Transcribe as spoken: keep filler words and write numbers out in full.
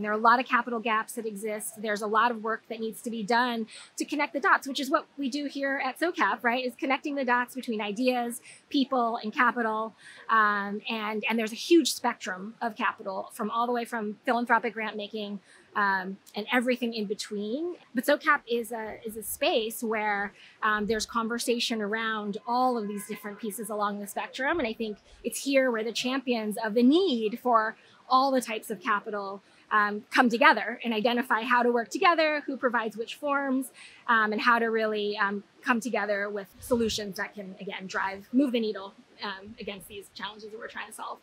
There are a lot of capital gaps that exist. There's a lot of work that needs to be done to connect the dots, which is what we do here at SOCAP, right? Is connecting the dots between ideas, people, and capital. Um, and, and there's a huge spectrum of capital from all the way from philanthropic grant making um, and everything in between. But SOCAP is a, is a space where um, there's conversation around all of these different pieces along the spectrum. And I think it's here where the champions of the need for all the types of capital Um, come together and identify how to work together, who provides which forms, um, and how to really um, come together with solutions that can, again, drive, move the needle um, against these challenges that we're trying to solve.